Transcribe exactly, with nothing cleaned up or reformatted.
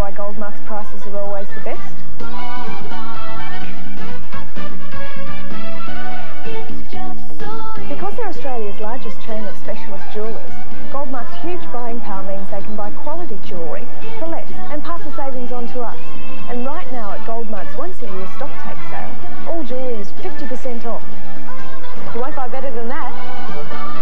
why Goldmark's prices are always the best. Because they're Australia's largest chain of specialist jewellers, Goldmark's huge buying power means they can buy quality jewellery for less and pass the savings on to us. And right now at Goldmark's once-a-year Stocktake sale, all jewellery is fifty percent off. You won't buy better than that.